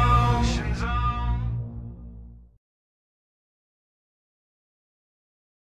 down.